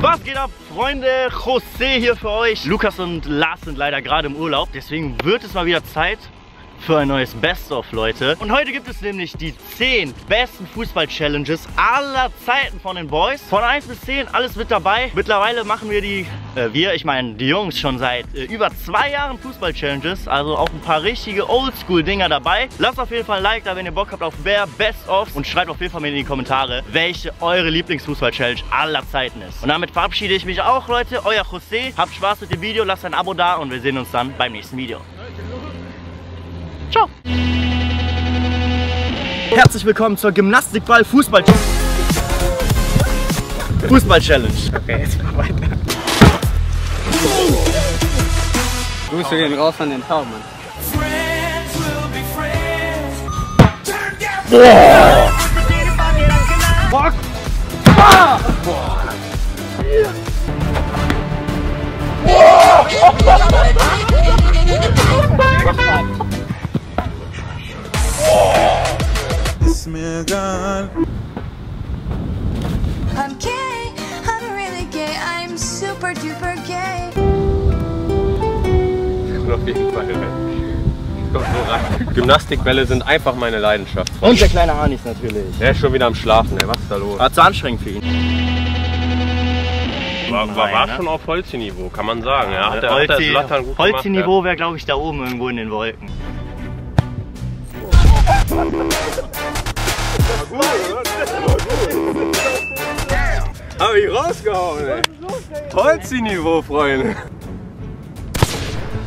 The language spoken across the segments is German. Was geht ab, Freunde? Jose hier für euch. Lukas und Lars sind leider gerade im Urlaub, deswegen wird es mal wieder Zeit für ein neues Best-of, Leute. Und heute gibt es nämlich die 10 besten Fußball-Challenges aller Zeiten von den Boys. Von 1 bis 10, alles mit dabei. Mittlerweile machen wir die Jungs schon seit über 2 Jahren Fußball-Challenges. Also auch ein paar richtige Oldschool-Dinger dabei. Lasst auf jeden Fall ein Like da, wenn ihr Bock habt auf mehr Best-ofs. Und schreibt auf jeden Fall mir in die Kommentare, welche eure Lieblingsfußball-Challenge aller Zeiten ist. Und damit verabschiede ich mich auch, Leute. Euer Jose. Habt Spaß mit dem Video, lasst ein Abo da und wir sehen uns dann beim nächsten Video. Ciao. Herzlich willkommen zur Gymnastikball-Fußball-Challenge. Okay, jetzt mal weiter. Grüße gehen raus an den Tau, Mann. Boah! Fuck! Boah! Boah! Ist mir egal. I'm gay, I'm really gay, I'm super duper gay. Und auf jeden Fall kommt so rein. Gymnastikbälle sind einfach meine Leidenschaft. Und der kleine Hanis natürlich. Der ist schon wieder am Schlafen, ey. Was ist da los? War zu anstrengend für ihn. War schon auf Holzi-Niveau, kann man sagen. Ja, hat der gut Holzi-Niveau ja. Wäre, glaube ich, da oben irgendwo in den Wolken. Hab ich rausgehauen, ey. Holzi-Niveau, Freunde.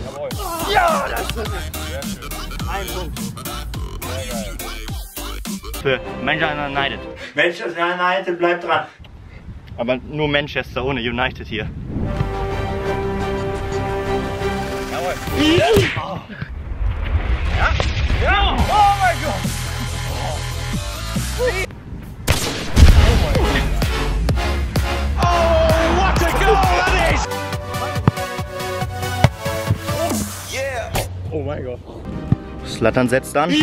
Jawohl. Ja, das ist es. Ein Punkt. Für Manchester United. Manchester United, bleibt dran. Aber nur Manchester, ohne United hier. Jawohl. Ja. Ja. Oh mein Gott. Oh mein Gott. Slattern setzt an.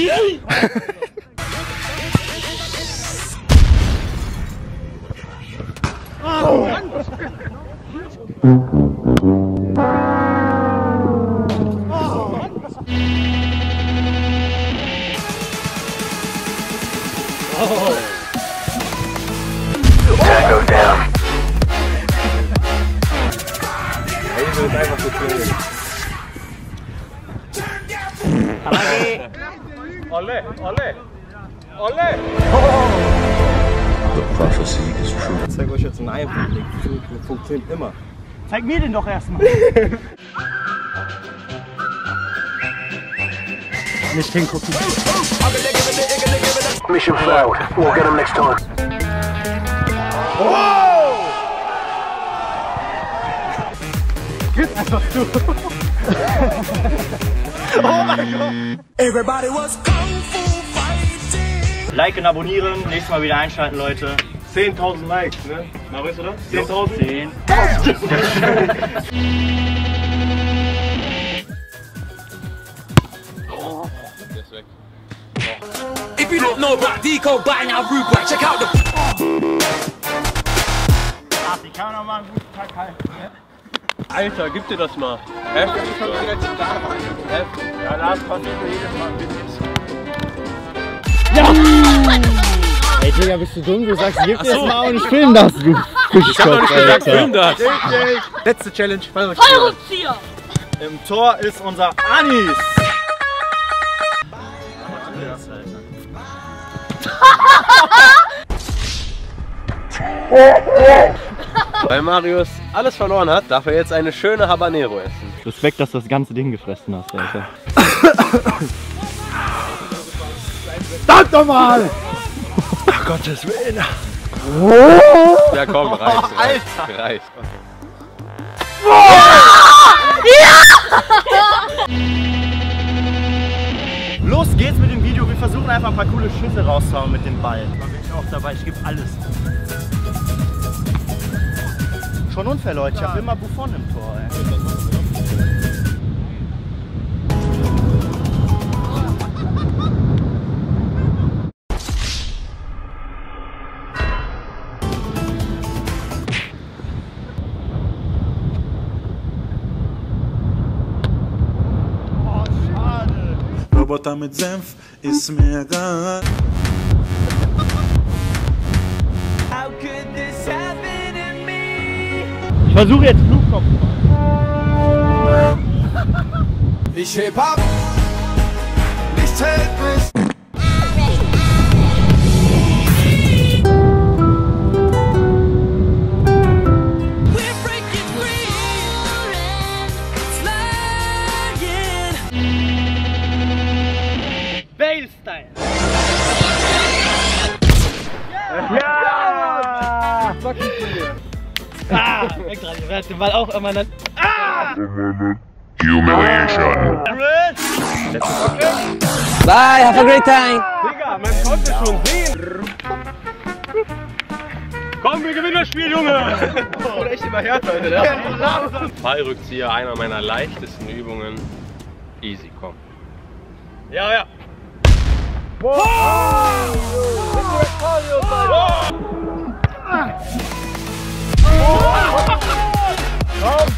Oh. Ole, ole, ole! The prophecy is true. Ich zeig euch jetzt einen Einblick. Das funktioniert immer. Zeig mir den doch erstmal. Nicht hingucken. Mission failed. We'll get him next time. Wow! Gib einfach zu. Oh mein Gott! Everybody was kung fu fighting. Liken, abonnieren, nächstes Mal wieder einschalten, Leute. 10.000 Likes, ne? Marius, oder? 10.000? 10.000! Oh, der ist weg. Oh. If you don't know about Deco buying our root right, check out the. Ach, ich kann noch mal einen guten Tag halten, ne? Alter, gib dir das mal. Heftig. Ja, Lars kommt nicht mehr jedes Mal ein bisschen. Ja! Ey, Digga, bist du dumm? Du sagst, gib dir das mal und ich film das, du Fischkopf. Ich hab doch nicht gesagt, film das. Letzte Challenge. Fallrückzieher! Im Tor ist unser Hanis. Weil Marius alles verloren hat, darf er jetzt eine schöne Habanero essen. Respekt, dass du das ganze Ding gefressen hast, Alter. Sag doch mal! Ach Gottes Willen! Ja komm, reicht. Alter! Reicht. Ja! Los geht's mit dem Video. Wir versuchen einfach ein paar coole Schüsse rauszuhauen mit dem Ball. Da bin ich auch dabei, ich gebe alles. Schon Unfall, Leute. Ich hab immer Buffon im Tor, ey. Roboter mit Senf, ist mir egal. Ich versuche jetzt Flugkopf zu machen. Ich heb ab, nichts hält mich. Ah, weg dran, wer hat den Ball auch immer dann. Ah! Humiliation. Bye, have a great time. Digga, man konnte schon sehen. Komm, wir gewinnen das Spiel, Junge. Das wurde echt immer härter, Leute. Ne? Fallrückzieher, einer meiner leichtesten Übungen. Easy, komm. Ja, ja. Wow! Wow! Wow!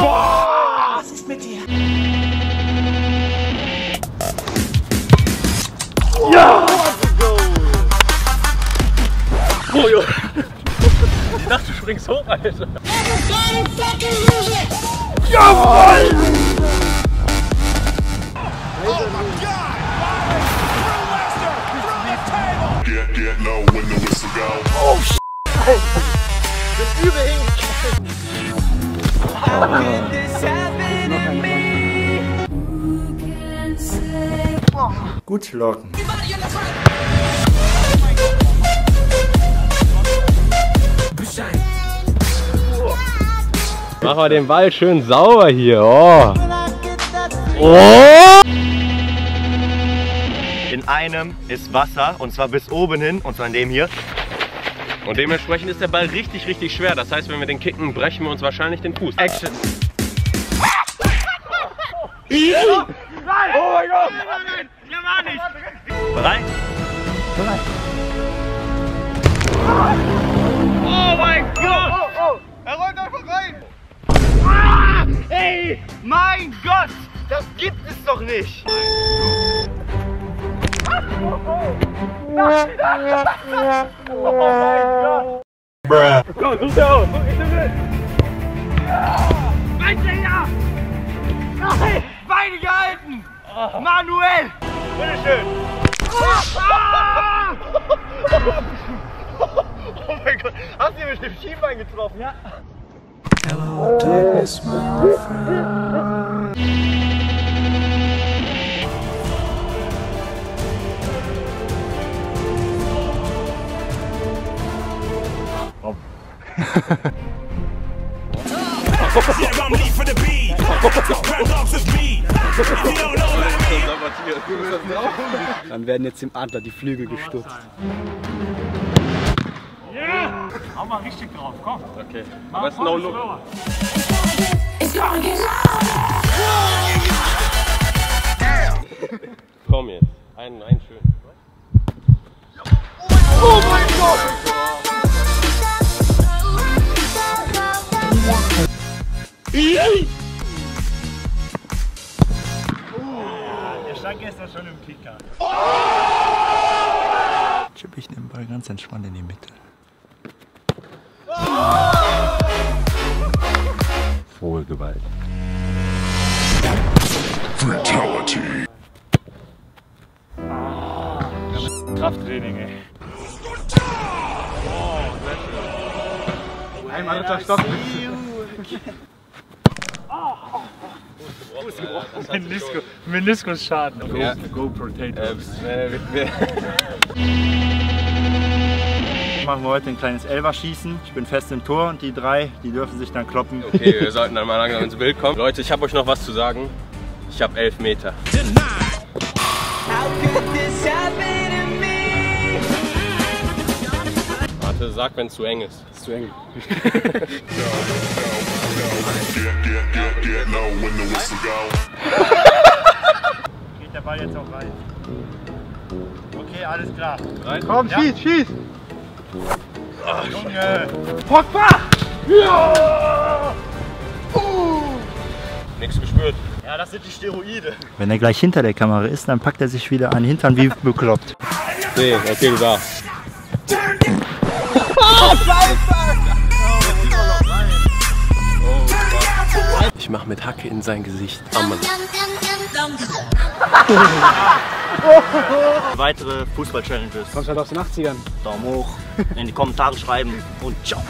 Was ist mit dir? Ja! Oh, jo. Ich dachte, du springst hoch, Alter. Jawoll! Oh, shit! Das Übel hinkt. Oh. Gut locken. Mach mal den Ball schön sauber hier. Oh. Oh. In einem ist Wasser und zwar bis oben hin und zwar in dem hier. Und dementsprechend ist der Ball richtig, richtig schwer. Das heißt, wenn wir den kicken, brechen wir uns wahrscheinlich den Fuß. Action. Ja. Nein. Oh mein Gott! Nein, nein, nein. Bereit? Bereit. Oh mein Gott! Oh, oh, oh. Er rollt einfach rein! Ah, ey! Mein Gott! Das gibt es doch nicht! Oh, oh. Oh mein Gott! Bruh! Komm, such dir aus! Guck, ich nehme mit! Weiter, ja! Nein! Beine gehalten! Oh. Manuel! Bitteschön! Ah. Oh mein Gott! Hast du ihn mit dem Schienbein getroffen? Ja! Hello, darkness, my friend. Oh. Yeah, I'm lead for the beat. Dann werden jetzt im Adler die Flügel gestutzt. Ja! Hau mal richtig drauf, komm! Okay, aber es ist no look. Komm jetzt, einen schönen. Oh mein Gott! Ja, der stand gestern schon im Kicker. Chipp ich den Ball ganz entspannt in die Mitte. Frohe Gewalt. Fatality. Krafttraining, ey. Oh, ein anderer Stock. Fuß gebrochen. Meniskusschaden. Go Potatoes. Machen wir heute ein kleines Elferschießen. Ich bin fest im Tor und die drei, die dürfen sich dann kloppen. Okay, wir sollten dann mal langsam ins Bild kommen. Leute, ich habe euch noch was zu sagen. Ich habe 11 Meter. sag, wenn es zu eng ist. Ist zu eng. Geht der Ball jetzt auch rein? Okay, alles klar. Rein. Komm, ja. Schieß, schieß! Ach, Junge! Pogba! Ja! Nix gespürt. Ja, das sind die Steroide. Wenn er gleich hinter der Kamera ist, dann packt er sich wieder an den Hintern wie bekloppt. Nee, okay, du darfst. Ich mach mit Hacke in sein Gesicht. Amen. Weitere Fußball-Challenges. Kommst halt aus den 80ern. Daumen hoch, in die Kommentare schreiben und ciao.